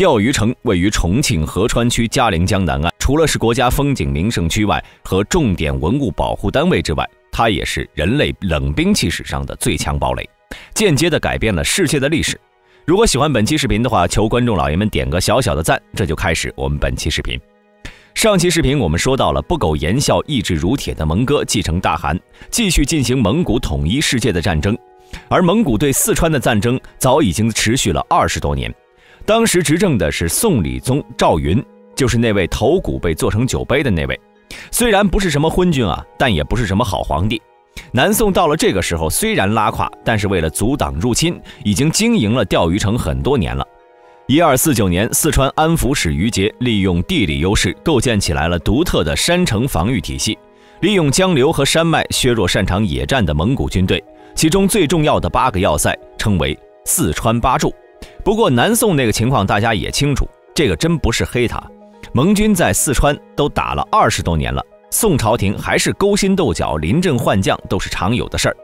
钓鱼城位于重庆合川区嘉陵江南岸，除了是国家风景名胜区外和重点文物保护单位之外，它也是人类冷兵器史上的最强堡垒，间接地改变了世界的历史。如果喜欢本期视频的话，求观众老爷们点个小小的赞。这就开始我们本期视频。上期视频我们说到了不苟言笑、意志如铁的蒙哥继承大汗，继续进行蒙古统一世界的战争。 而蒙古对四川的战争早已经持续了20多年，当时执政的是宋理宗赵昀，就是那位头骨被做成酒杯的那位。虽然不是什么昏君啊，但也不是什么好皇帝。南宋到了这个时候虽然拉胯，但是为了阻挡入侵，已经经营了钓鱼城很多年了。1249年，四川安抚使于杰利用地理优势，构建起来了独特的山城防御体系，利用江流和山脉削弱擅长野战的蒙古军队。 其中最重要的8个要塞称为四川八柱。不过南宋那个情况大家也清楚，这个真不是黑他。蒙军在四川都打了20多年了，宋朝廷还是勾心斗角、临阵换将都是常有的事儿。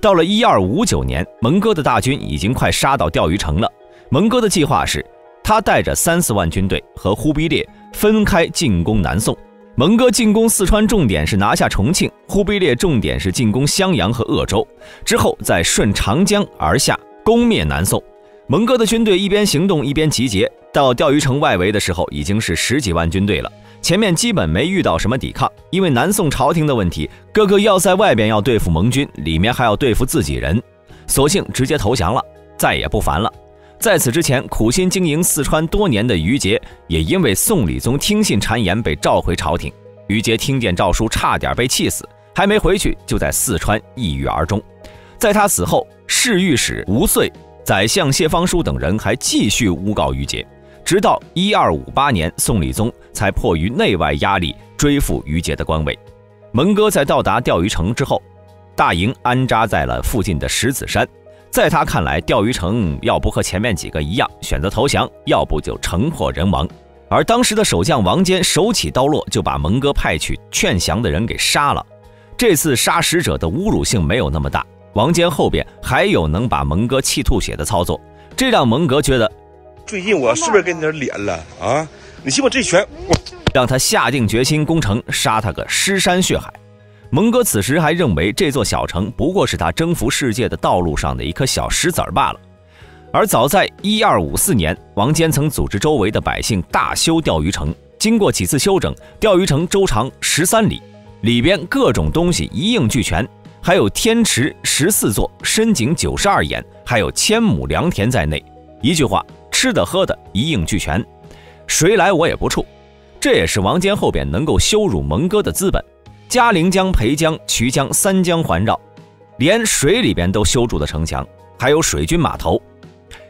到了1259年，蒙哥的大军已经快杀到钓鱼城了。蒙哥的计划是，他带着3、4万军队和忽必烈分开进攻南宋。蒙哥进攻四川重点是拿下重庆，忽必烈重点是进攻襄阳和鄂州，之后再顺长江而下，攻灭南宋。蒙哥的军队一边行动一边集结，到钓鱼城外围的时候已经是10几万军队了。前面基本没遇到什么抵抗，因为南宋朝廷的问题，各个要塞外边要对付蒙军，里面还要对付自己人，索性直接投降了，再也不烦了。 在此之前，苦心经营四川多年的于杰，也因为宋理宗听信谗言被召回朝廷。于杰听见诏书，差点被气死，还没回去就在四川抑郁而终。在他死后，侍御史吴遂、宰相谢方书等人还继续诬告于杰，直到1258年，宋理宗才迫于内外压力追复于杰的官位。蒙哥在到达钓鱼城之后，大营安扎在了附近的石子山。 在他看来，钓鱼城要不和前面几个一样选择投降，要不就城破人亡。而当时的守将王坚手起刀落，就把蒙哥派去劝降的人给杀了。这次杀使者的侮辱性没有那么大，王坚后边还有能把蒙哥气吐血的操作，这让蒙哥觉得最近我是不是跟你点脸了啊？你信不信这拳我让他下定决心攻城，杀他个尸山血海。 蒙哥此时还认为这座小城不过是他征服世界的道路上的一颗小石子儿罢了。而早在1254年，王坚曾组织周围的百姓大修钓鱼城。经过几次修整，钓鱼城周长13里，里边各种东西一应俱全，还有天池14座，深井92眼，还有1000亩良田在内。一句话，吃的喝的一应俱全，谁来我也不怵。这也是王坚后边能够羞辱蒙哥的资本。 嘉陵江、培江、硢江3江环绕，连水里边都修筑了城墙，还有水军码头。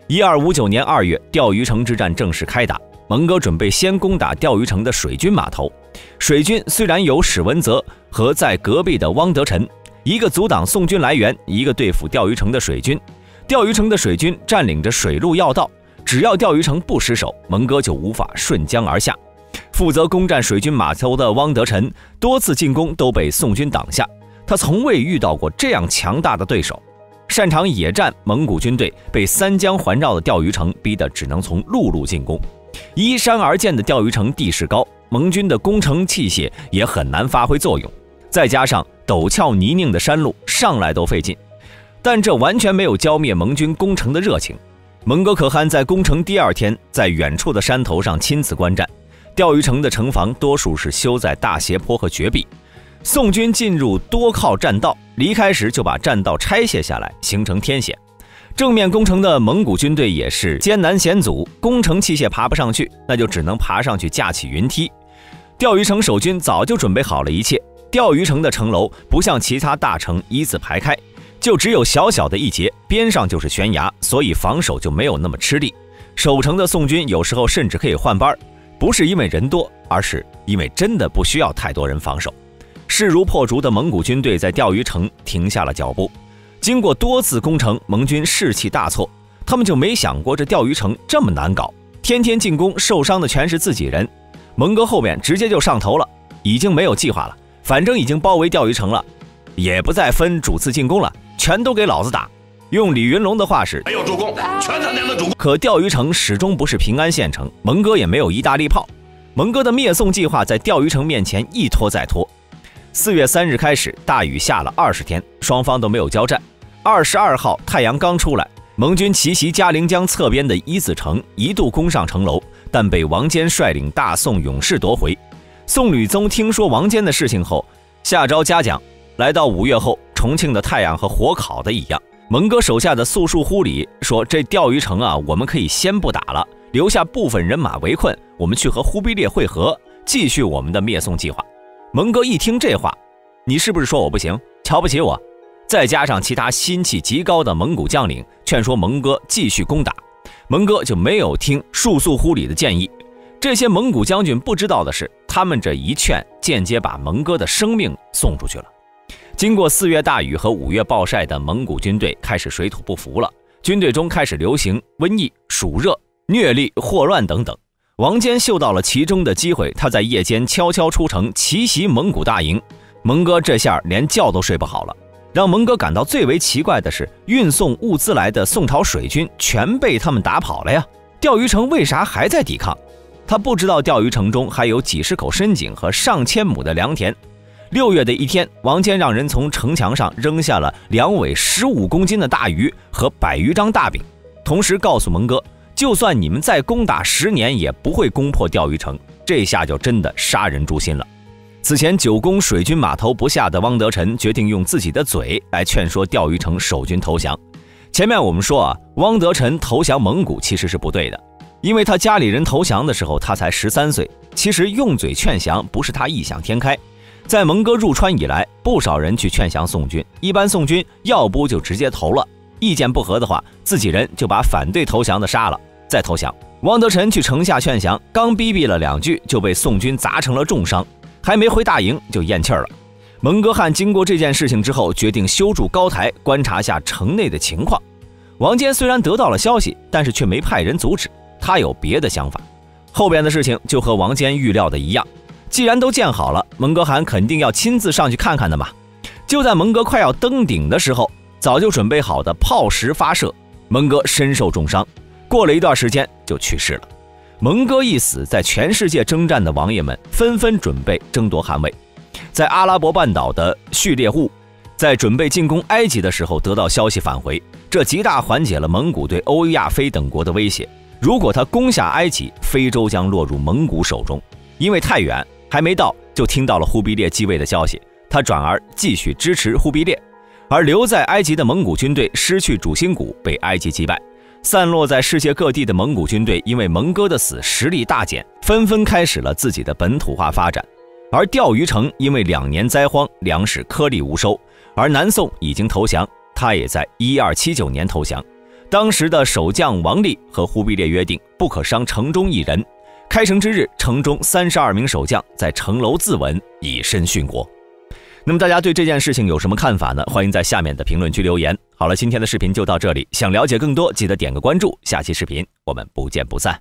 1259年2月，钓鱼城之战正式开打。蒙哥准备先攻打钓鱼城的水军码头。水军虽然有史文泽和在隔壁的汪德臣，一个阻挡宋军来源，一个对付钓鱼城的水军。钓鱼城的水军占领着水陆要道，只要钓鱼城不失守，蒙哥就无法顺江而下。 负责攻占水军码头的汪德臣多次进攻都被宋军挡下，他从未遇到过这样强大的对手。擅长野战蒙古军队被3江环绕的钓鱼城逼得只能从陆路进攻。依山而建的钓鱼城地势高，盟军的攻城器械也很难发挥作用，再加上陡峭泥泞的山路，上来都费劲。但这完全没有浇灭盟军攻城的热情。蒙哥可汗在攻城第2天，在远处的山头上亲自观战。 钓鱼城的城防多数是修在大斜坡和绝壁，宋军进入多靠栈道，离开时就把栈道拆卸下来，形成天险。正面攻城的蒙古军队也是艰难险阻，攻城器械爬不上去，那就只能爬上去架起云梯。钓鱼城守军早就准备好了一切，钓鱼城的城楼不像其他大城一字排开，就只有小小的一节，边上就是悬崖，所以防守就没有那么吃力。守城的宋军有时候甚至可以换班。 不是因为人多，而是因为真的不需要太多人防守。势如破竹的蒙古军队在钓鱼城停下了脚步。经过多次攻城，盟军士气大挫，他们就没想过这钓鱼城这么难搞，天天进攻，受伤的全是自己人。蒙哥后面直接就上头了，已经没有计划了，反正已经包围钓鱼城了，也不再分主次进攻了，全都给老子打！用李云龙的话是：“没有主攻，全他娘的主攻。”可钓鱼城始终不是平安县城，蒙哥也没有意大利炮。蒙哥的灭宋计划在钓鱼城面前一拖再拖。4月3日开始，大雨下了20天，双方都没有交战。22号太阳刚出来，盟军奇袭嘉陵江侧边的一字城，一度攻上城楼，但被王坚率领大宋勇士夺回。宋吕宗听说王坚的事情后，下诏嘉奖。来到5月后，重庆的太阳和火烤的一样。蒙哥手下的速术忽里说：“这钓鱼城啊，我们可以先不打了，留下部分人马围困，我们去和忽必烈会合，继续我们的灭宋计划。”蒙哥一听这话，你是不是说我不行，瞧不起我？再加上其他心气极高的蒙古将领劝说蒙哥继续攻打，蒙哥就没有听速速忽里的建议。这些蒙古将军不知道的是，他们这一劝间接把蒙哥的生命送出去了。经过4月大雨和5月暴晒的蒙古军队开始水土不服了，军队中开始流行瘟疫、暑热、疟痢、霍乱等等。王坚嗅到了其中的机会，他在夜间悄悄出城奇袭蒙古大营。蒙哥这下连觉都睡不好了。让蒙哥感到最为奇怪的是，运送物资来的宋朝水军全被他们打跑了呀，钓鱼城为啥还在抵抗？他不知道钓鱼城中还有几十口深井和上千亩的良田。6月的一天，王坚让人从城墙上扔下了2尾15公斤的大鱼和100余张大饼，同时告诉蒙哥，就算你们再攻打10年，也不会攻破钓鱼城。这下就真的杀人诛心了。此前久攻水军码头不下的汪德臣决定用自己的嘴来劝说钓鱼城守军投降。前面我们说啊，汪德臣投降蒙古其实是不对的，因为他家里人投降的时候他才13岁。其实用嘴劝降不是他异想天开，在蒙哥入川以来，不少人去劝降宋军，一般宋军要不就直接投了，意见不合的话，自己人就把反对投降的杀了再投降。汪德臣去城下劝降，刚逼逼了2句就被宋军砸成了重伤，还没回大营就咽气了。蒙哥汗经过这件事情之后，决定修筑高台，观察下城内的情况。王坚虽然得到了消息，但是却没派人阻止，他有别的想法。后边的事情就和王坚预料的一样，既然都建好了，蒙哥汗肯定要亲自上去看看的嘛。就在蒙哥快要登顶的时候，早就准备好的炮石发射，蒙哥身受重伤，过了一段时间就去世了。蒙哥一死，在全世界征战的王爷们纷纷准备争夺汗位。在阿拉伯半岛的叙列兀在准备进攻埃及的时候得到消息返回，这极大缓解了蒙古对欧亚非等国的威胁。如果他攻下埃及，非洲将落入蒙古手中。因为太远还没到，就听到了忽必烈继位的消息，他转而继续支持忽必烈。而留在埃及的蒙古军队失去主心骨，被埃及击败。散落在世界各地的蒙古军队因为蒙哥的死实力大减，纷纷开始了自己的本土化发展。而钓鱼城因为2年灾荒，粮食颗粒无收，而南宋已经投降，他也在1279年投降。当时的守将王立和忽必烈约定，不可伤城中一人。开城之日，城中32名守将在城楼自刎，以身殉国。那么大家对这件事情有什么看法呢？欢迎在下面的评论区留言。好了，今天的视频就到这里，想了解更多记得点个关注，下期视频我们不见不散。